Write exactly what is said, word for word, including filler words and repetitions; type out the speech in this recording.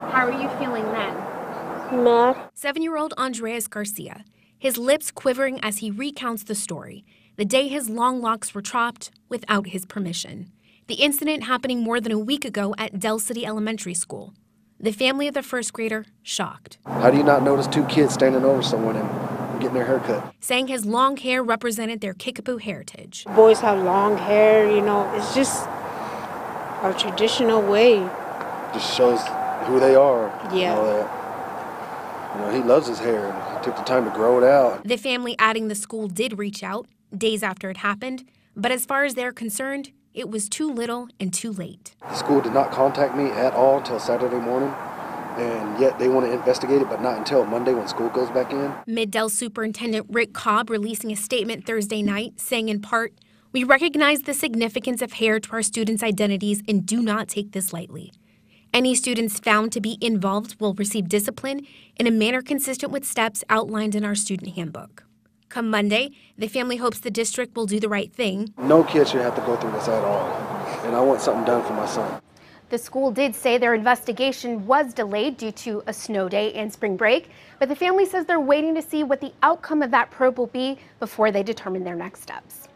How are you feeling then? Mad. Seven-year-old Andreas Garcia, his lips quivering as he recounts the story, the day his long locks were chopped without his permission. The incident happening more than a week ago at Del City Elementary School. The family of the first grader shocked. How do you not notice two kids standing over someone and getting their hair cut? Saying his long hair represented their Kickapoo heritage. Boys have long hair, you know, it's just our traditional way. Just shows who they are. Yeah. All that. You know, he loves his hair. He took the time to grow it out. The family adding the school did reach out days after it happened, but as far as they're concerned, it was too little and too late. The school did not contact me at all until Saturday morning, and yet they want to investigate it, but not until Monday when school goes back in. Mid-Del Superintendent Rick Cobb releasing a statement Thursday night, saying in part, "We recognize the significance of hair to our students' identities and do not take this lightly. Any students found to be involved will receive discipline in a manner consistent with steps outlined in our student handbook." Come Monday, the family hopes the district will do the right thing. No kid should have to go through this at all, and I want something done for my son. The school did say their investigation was delayed due to a snow day and spring break, but the family says they're waiting to see what the outcome of that probe will be before they determine their next steps.